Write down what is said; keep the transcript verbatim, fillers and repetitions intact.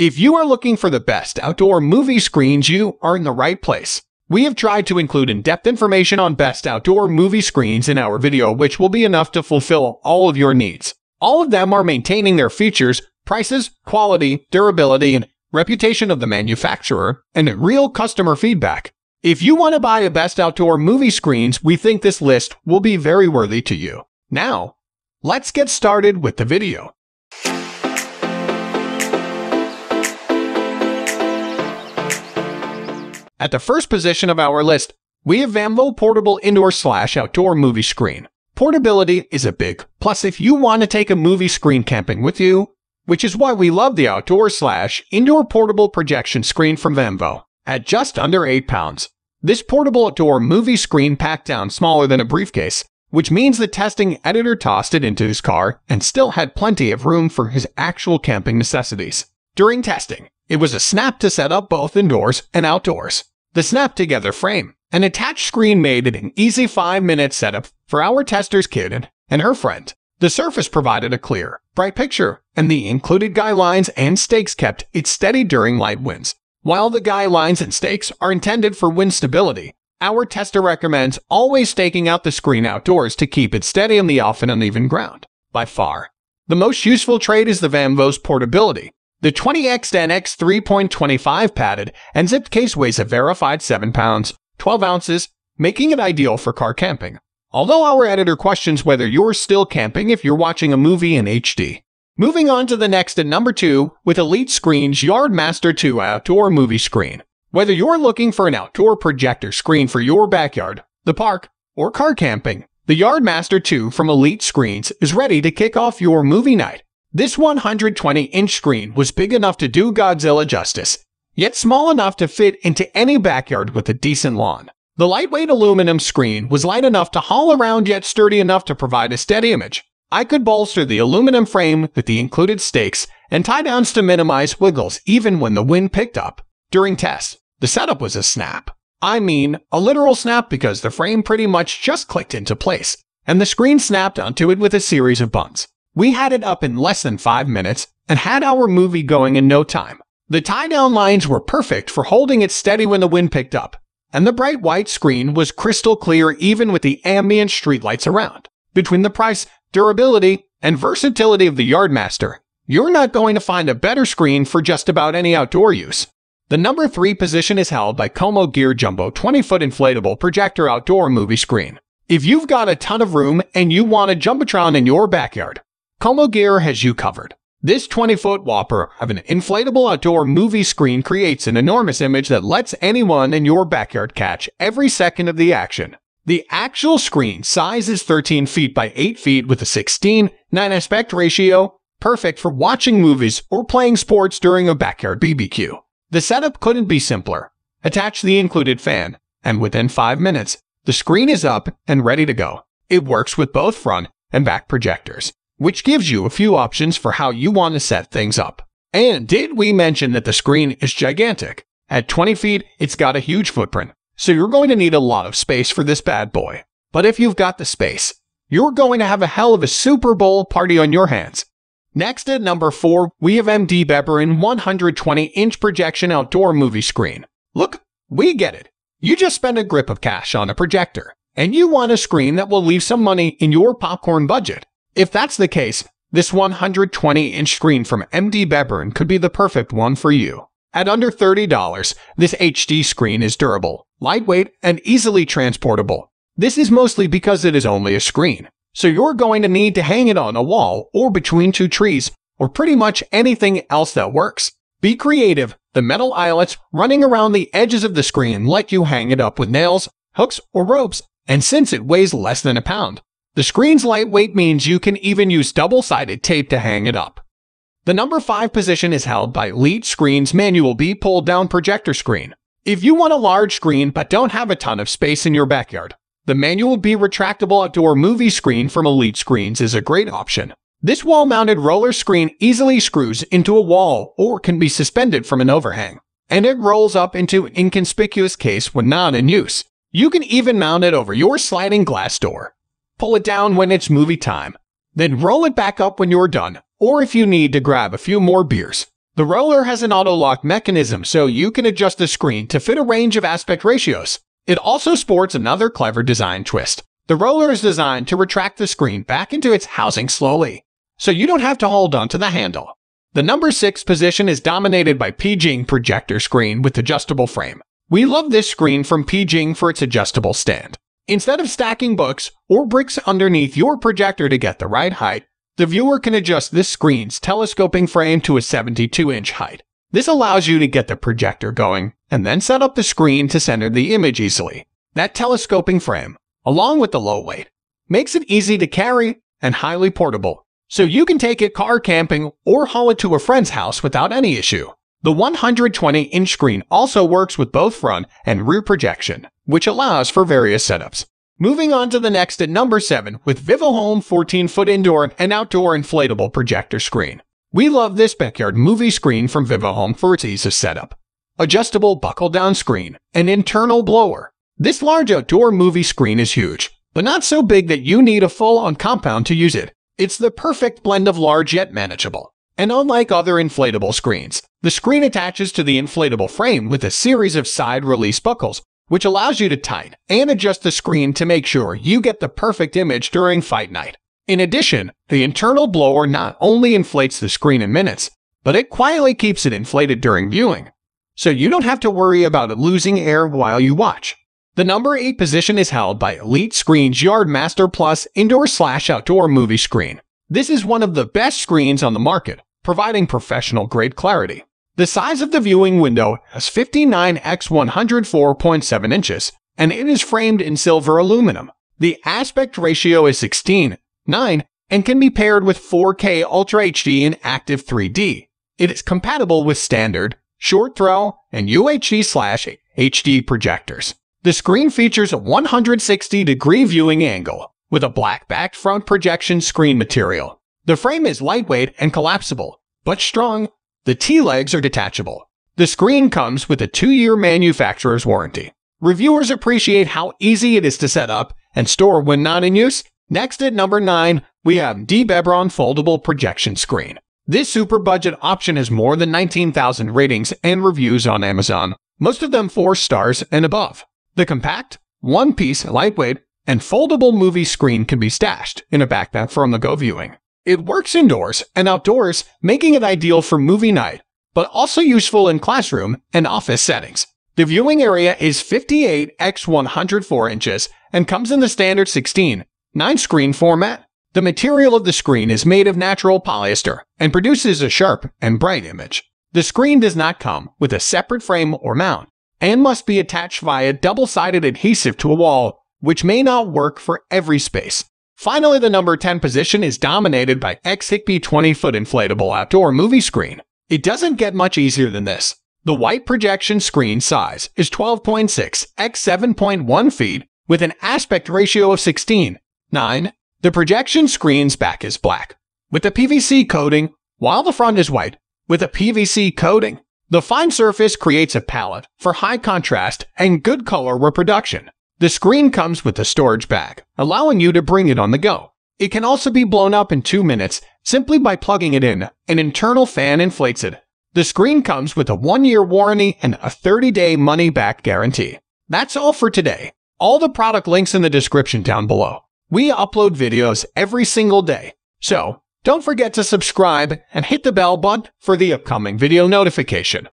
If you are looking for the best outdoor movie screens, you are in the right place. We have tried to include in-depth information on best outdoor movie screens in our video, which will be enough to fulfill all of your needs. All of them are maintaining their features, prices, quality, durability, and reputation of the manufacturer, and real customer feedback. If you want to buy the best outdoor movie screens, we think this list will be very worthy to you. Now, let's get started with the video. At the first position of our list, we have Vamvo Portable Indoor Slash Outdoor Movie Screen. Portability is a big plus if you want to take a movie screen camping with you, which is why we love the outdoor slash indoor portable projection screen from Vamvo. At just under eight pounds, this portable outdoor movie screen packed down smaller than a briefcase, which means the testing editor tossed it into his car and still had plenty of room for his actual camping necessities. During testing, it was a snap to set up both indoors and outdoors. The snap-together frame and attached screen made it an easy five minute setup for our tester's kid and her friend. The surface provided a clear, bright picture, and the included guy lines and stakes kept it steady during light winds. While the guy lines and stakes are intended for wind stability, our tester recommends always staking out the screen outdoors to keep it steady on the often uneven ground. By far, the most useful trait is the Vamvo's portability. The twenty by ten by three point two five padded and zipped case weighs a verified seven pounds, twelve ounces, making it ideal for car camping. Although our editor questions whether you're still camping if you're watching a movie in H D. Moving on to the next at number two with Elite Screens Yardmaster two Outdoor Movie Screen. Whether you're looking for an outdoor projector screen for your backyard, the park, or car camping, the Yardmaster two from Elite Screens is ready to kick off your movie night. This one hundred twenty inch screen was big enough to do Godzilla justice, yet small enough to fit into any backyard with a decent lawn. The lightweight aluminum screen was light enough to haul around yet sturdy enough to provide a steady image. I could bolster the aluminum frame with the included stakes and tie-downs to minimize wiggles even when the wind picked up. During tests, the setup was a snap. I mean, a literal snap because the frame pretty much just clicked into place, and the screen snapped onto it with a series of bunts. We had it up in less than five minutes and had our movie going in no time. The tie-down lines were perfect for holding it steady when the wind picked up, and the bright white screen was crystal clear even with the ambient streetlights around. Between the price, durability, and versatility of the Yardmaster, you're not going to find a better screen for just about any outdoor use. The number three position is held by Khomo Gear Jumbo twenty foot Inflatable Projector Outdoor Movie Screen. If you've got a ton of room and you want a Jumbotron in your backyard, Khomo Gear has you covered. This twenty foot whopper of an inflatable outdoor movie screen creates an enormous image that lets anyone in your backyard catch every second of the action. The actual screen size is thirteen feet by eight feet with a sixteen by nine aspect ratio, perfect for watching movies or playing sports during a backyard B B Q. The setup couldn't be simpler. Attach the included fan, and within five minutes, the screen is up and ready to go. It works with both front and back projectors, which gives you a few options for how you want to set things up. And did we mention that the screen is gigantic? At twenty feet, it's got a huge footprint. So you're going to need a lot of space for this bad boy. But if you've got the space, you're going to have a hell of a Super Bowl party on your hands. Next at number four, we have M D Bebber in one hundred twenty inch Projection Outdoor Movie Screen. Look, we get it. You just spent a grip of cash on a projector, and you want a screen that will leave some money in your popcorn budget. If that's the case, this one hundred twenty inch screen from M D Bebber could be the perfect one for you. At under thirty dollars, this H D screen is durable, lightweight, and easily transportable. This is mostly because it is only a screen, so you're going to need to hang it on a wall or between two trees, or pretty much anything else that works. Be creative. The metal eyelets running around the edges of the screen let you hang it up with nails, hooks, or ropes, and since it weighs less than a pound, the screen's lightweight means you can even use double-sided tape to hang it up. The number five position is held by Elite Screens Manual B Pull-Down Projector Screen. If you want a large screen but don't have a ton of space in your backyard, the Manual B Retractable Outdoor Movie Screen from Elite Screens is a great option. This wall-mounted roller screen easily screws into a wall or can be suspended from an overhang, and it rolls up into an inconspicuous case when not in use. You can even mount it over your sliding glass door, pull it down when it's movie time, then roll it back up when you're done, or if you need to grab a few more beers. The roller has an auto-lock mechanism, so you can adjust the screen to fit a range of aspect ratios. It also sports another clever design twist. The roller is designed to retract the screen back into its housing slowly, so you don't have to hold onto the handle. The number six position is dominated by P-Jing projector screen with adjustable frame. We love this screen from P-Jing for its adjustable stand. Instead of stacking books or bricks underneath your projector to get the right height, the viewer can adjust this screen's telescoping frame to a seventy-two inch height. This allows you to get the projector going and then set up the screen to center the image easily. That telescoping frame, along with the low weight, makes it easy to carry and highly portable, so you can take it car camping or haul it to a friend's house without any issue. The one hundred twenty inch screen also works with both front and rear projection, which allows for various setups. Moving on to the next at number seven with VIVOHOME fourteen foot indoor and outdoor inflatable projector screen. We love this backyard movie screen from VIVOHOME for its ease of setup. Adjustable buckle-down screen and internal blower. This large outdoor movie screen is huge, but not so big that you need a full-on compound to use it. It's the perfect blend of large yet manageable. And unlike other inflatable screens, the screen attaches to the inflatable frame with a series of side-release buckles, which allows you to tighten and adjust the screen to make sure you get the perfect image during fight night. In addition, the internal blower not only inflates the screen in minutes, but it quietly keeps it inflated during viewing, so you don't have to worry about it losing air while you watch. The number eight position is held by Elite Screens Yardmaster Plus Indoor/Outdoor Movie Screen. This is one of the best screens on the market, providing professional-grade clarity. The size of the viewing window is fifty-nine by one hundred four point seven inches, and it is framed in silver aluminum. The aspect ratio is sixteen by nine and can be paired with four K Ultra H D and Active three D. It is compatible with standard, short throw, and U H D slash H D projectors. The screen features a one hundred sixty degree viewing angle with a black-backed front projection screen material. The frame is lightweight and collapsible, but strong. The T-legs are detachable. The screen comes with a two year manufacturer's warranty. Reviewers appreciate how easy it is to set up and store when not in use. Next at number nine, we have M D Bebber Foldable Projection Screen. This super-budget option has more than nineteen thousand ratings and reviews on Amazon, most of them four stars and above. The compact, one-piece, lightweight, and foldable movie screen can be stashed in a backpack for on-the-go viewing. It works indoors and outdoors, making it ideal for movie night, but also useful in classroom and office settings. The viewing area is fifty-eight by one hundred four inches and comes in the standard sixteen by nine screen format. The material of the screen is made of natural polyester and produces a sharp and bright image. The screen does not come with a separate frame or mount and must be attached via double-sided adhesive to a wall, which may not work for every space. Finally, the number ten position is dominated by X H Y C P Y twenty foot inflatable outdoor movie screen. It doesn't get much easier than this. The white projection screen size is twelve point six by seven point one feet with an aspect ratio of sixteen by nine. The projection screen's back is black with a P V C coating, while the front is white with a P V C coating. The fine surface creates a palette for high contrast and good color reproduction. The screen comes with a storage bag, allowing you to bring it on the go. It can also be blown up in two minutes simply by plugging it in. An internal fan inflates it. The screen comes with a one year warranty and a thirty day money-back guarantee. That's all for today. All the product links in the description down below. We upload videos every single day, so don't forget to subscribe and hit the bell button for the upcoming video notification.